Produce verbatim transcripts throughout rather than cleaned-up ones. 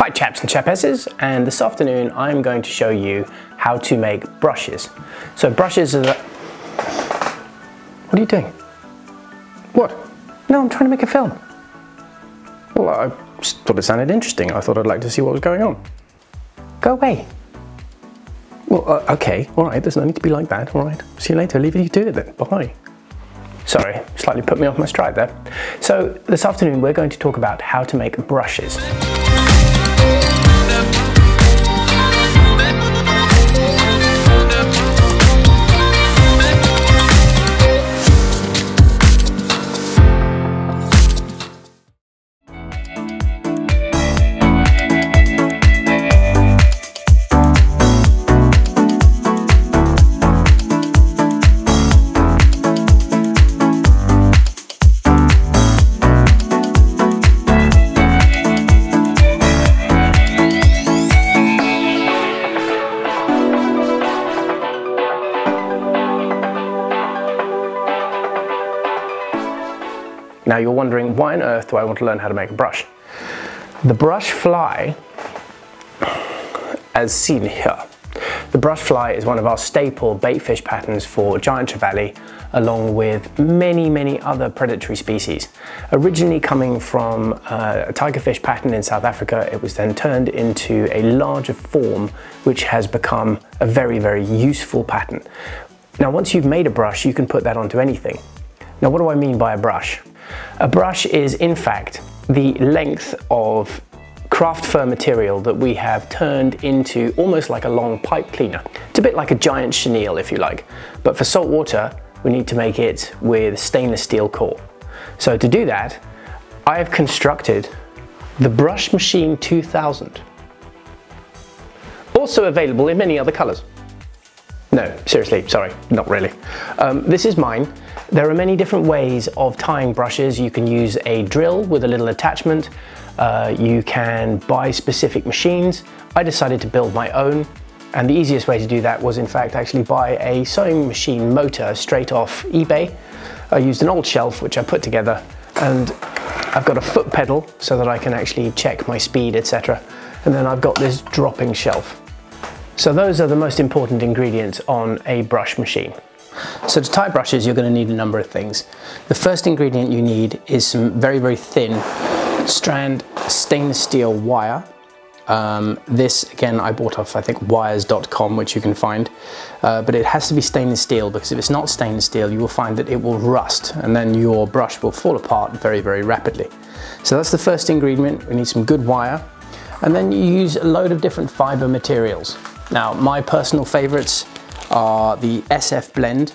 Hi chaps and chapesses, and this afternoon I'm going to show you how to make brushes. So brushes are the... What are you doing? What? No, I'm trying to make a film. Well, I just thought it sounded interesting. I thought I'd like to see what was going on. Go away. Well, uh, okay, all right, there's no need to be like that, all right. See you later, leave it to it then, bye. Sorry, slightly put me off my stride there. So this afternoon we're going to talk about how to make brushes. Now you're wondering, why on earth do I want to learn how to make a brush? The brush fly, as seen here, the brush fly is one of our staple baitfish patterns for giant trevally, along with many, many other predatory species. Originally coming from uh, a tigerfish pattern in South Africa, it was then turned into a larger form, which has become a very, very useful pattern. Now, once you've made a brush, you can put that onto anything. Now, what do I mean by a brush? A brush is, in fact, the length of craft fur material that we have turned into almost like a long pipe cleaner. It's a bit like a giant chenille, if you like. But for salt water, we need to make it with stainless steel core. So to do that, I have constructed the Brush Machine two thousand. Also available in many other colors. No, seriously, sorry, not really. Um, this is mine. There are many different ways of tying brushes. You can use a drill with a little attachment. Uh, you can buy specific machines. I decided to build my own, and the easiest way to do that was in fact actually buy a sewing machine motor straight off eBay. I used an old shelf which I put together, and I've got a foot pedal so that I can actually check my speed, et cetera. And then I've got this dropping shelf. So those are the most important ingredients on a brush machine. So to tie brushes, you're going to need a number of things. The first ingredient you need is some very, very thin strand stainless steel wire. Um, this, again, I bought off, I think, wires dot com, which you can find. Uh, but it has to be stainless steel, because if it's not stainless steel, you will find that it will rust, and then your brush will fall apart very, very rapidly. So that's the first ingredient. We need some good wire. And then you use a load of different fiber materials. Now, my personal favorites are the S F Blend,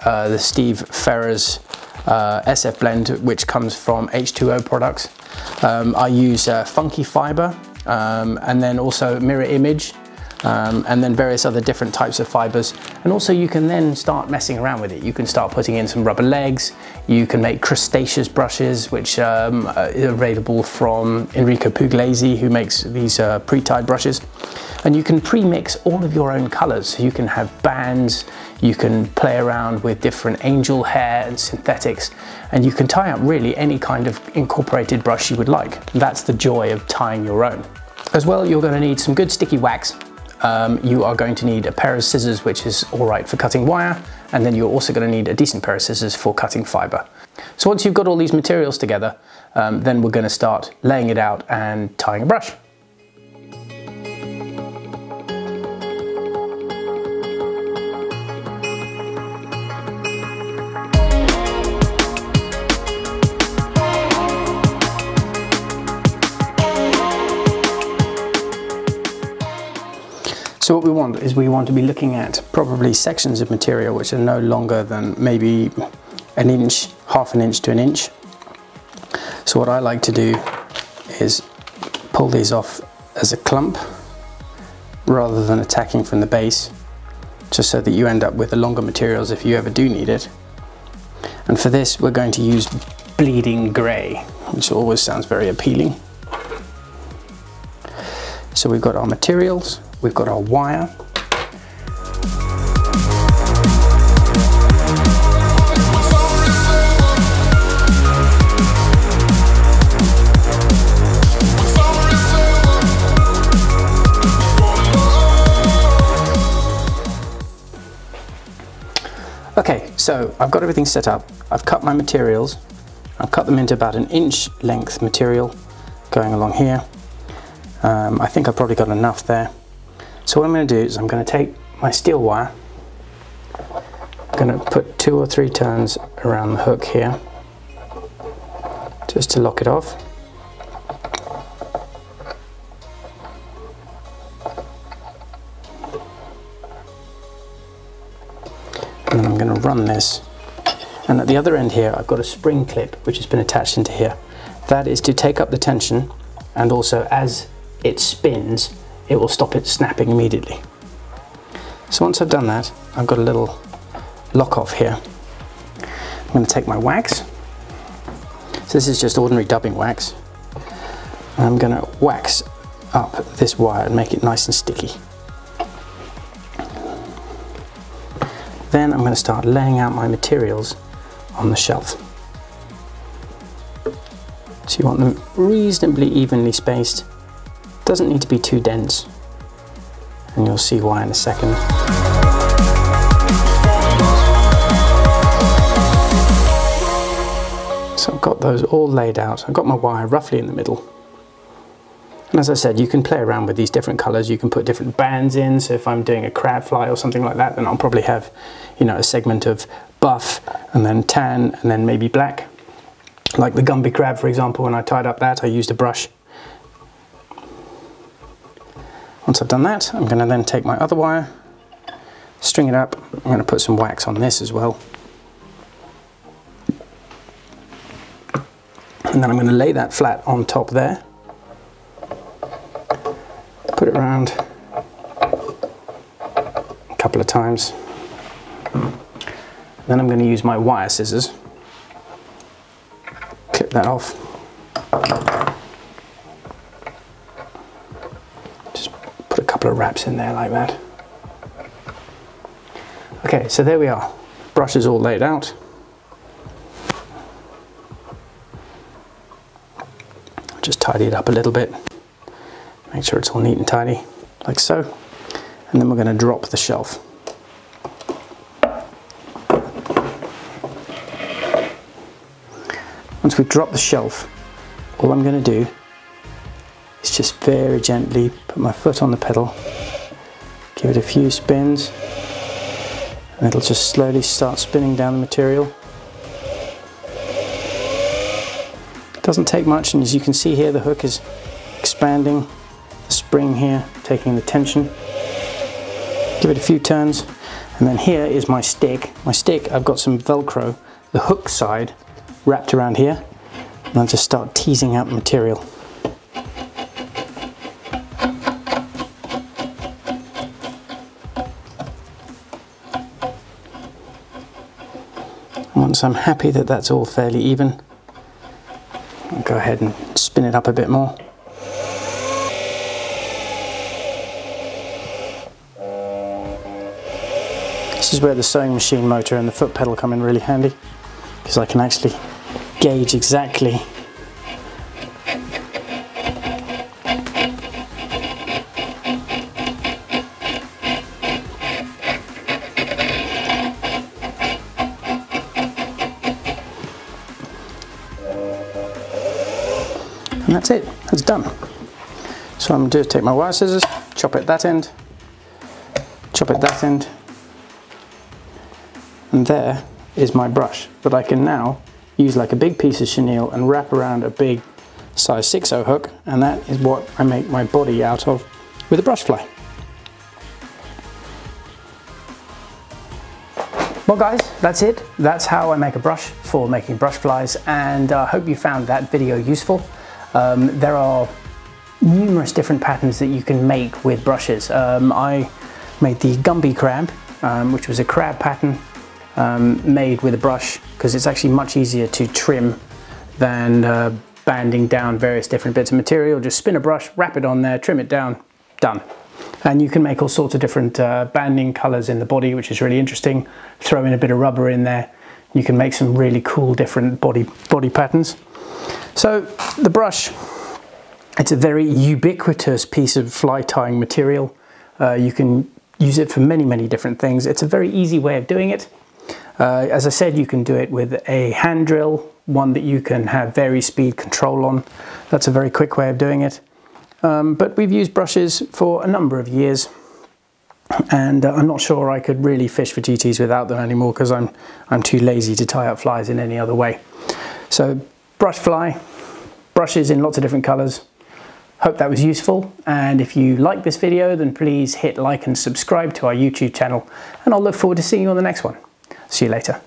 uh, the Steve Ferrer's uh, S F Blend, which comes from H two O products. Um, I use uh, Funky Fiber, um, and then also Mirror Image, um, and then various other different types of fibers. And also you can then start messing around with it. You can start putting in some rubber legs. You can make crustaceous brushes, which um, are available from Enrico Puglisi, who makes these uh, pre-tied brushes. And you can pre-mix all of your own colors. You can have bands, you can play around with different angel hair and synthetics, and you can tie up really any kind of incorporated brush you would like. That's the joy of tying your own. As well, you're going to need some good sticky wax. Um, you are going to need a pair of scissors, which is all right for cutting wire, and then you're also going to need a decent pair of scissors for cutting fiber. So once you've got all these materials together, um, then we're going to start laying it out and tying a brush. So what we want is we want to be looking at probably sections of material which are no longer than maybe an inch, half an inch to an inch. So what I like to do is pull these off as a clump rather than attacking from the base, just so that you end up with the longer materials if you ever do need it. And for this we're going to use bleeding grey, which always sounds very appealing. So we've got our materials. We've got our wire. Okay, so I've got everything set up. I've cut my materials. I've cut them into about an inch length material going along here. Um, I think I've probably got enough there. So what I'm going to do is I'm going to take my steel wire. I'm going to put two or three turns around the hook here just to lock it off. And I'm going to run this, and at the other end here I've got a spring clip which has been attached into here. That is to take up the tension, and also as it spins it will stop it snapping immediately. So once I've done that, I've got a little lock off here. I'm going to take my wax. So this is just ordinary dubbing wax, and I'm going to wax up this wire and make it nice and sticky. Then I'm going to start laying out my materials on the shelf. So you want them reasonably evenly spaced. Doesn't need to be too dense, and you'll see why in a second. So I've got those all laid out. I've got my wire roughly in the middle. And as I said, you can play around with these different colors. You can put different bands in. So if I'm doing a crab fly or something like that, then I'll probably have, you know, a segment of buff and then tan and then maybe black. Like the Gumby crab, for example, when I tied up that, I used a brush. Once I've done that, I'm going to then take my other wire, string it up. I'm going to put some wax on this as well. And then I'm going to lay that flat on top there. Put it around a couple of times. Then I'm going to use my wire scissors. Clip that off. Just put a couple of wraps in there like that. Okay, so there we are. Brush is all laid out. Just tidy it up a little bit. Make sure it's all neat and tidy, like so. And then we're going to drop the shelf. Once we drop the shelf, all I'm going to do is just very gently put my foot on the pedal, give it a few spins, and it'll just slowly start spinning down the material. It doesn't take much, and as you can see here, the hook is expanding. Spring here, taking the tension. Give it a few turns, and then here is my stick. My stick, I've got some Velcro, the hook side wrapped around here, and I'll just start teasing out the material. And once I'm happy that that's all fairly even, I'll go ahead and spin it up a bit more. This is where the sewing machine motor and the foot pedal come in really handy, because I can actually gauge exactly and that's it, that's done. So I'm going to do is take my wire scissors, chop it that end, chop it that end. And there is my brush that I can now use like a big piece of chenille and wrap around a big size six oh hook, and that is what I make my body out of with a brush fly. Well guys, that's it. That's how I make a brush for making brush flies, and I uh, hope you found that video useful. Um, there are numerous different patterns that you can make with brushes. Um, I made the Gumby crab, um, which was a crab pattern. Um, made with a brush, because it's actually much easier to trim than uh, banding down various different bits of material. Just spin a brush, wrap it on there, trim it down, done. And you can make all sorts of different uh, banding colors in the body, which is really interesting. Throw in a bit of rubber in there. You can make some really cool different body body patterns. So the brush, it's a very ubiquitous piece of fly tying material. Uh, you can use it for many, many different things. It's a very easy way of doing it. Uh, as I said, you can do it with a hand drill, one that you can have very speed control on. That's a very quick way of doing it. Um, but we've used brushes for a number of years, and uh, I'm not sure I could really fish for G Ts without them anymore, because I'm, I'm too lazy to tie up flies in any other way. So brush fly, brushes in lots of different colours. Hope that was useful, and if you like this video, then please hit like and subscribe to our YouTube channel, and I'll look forward to seeing you on the next one. See you later.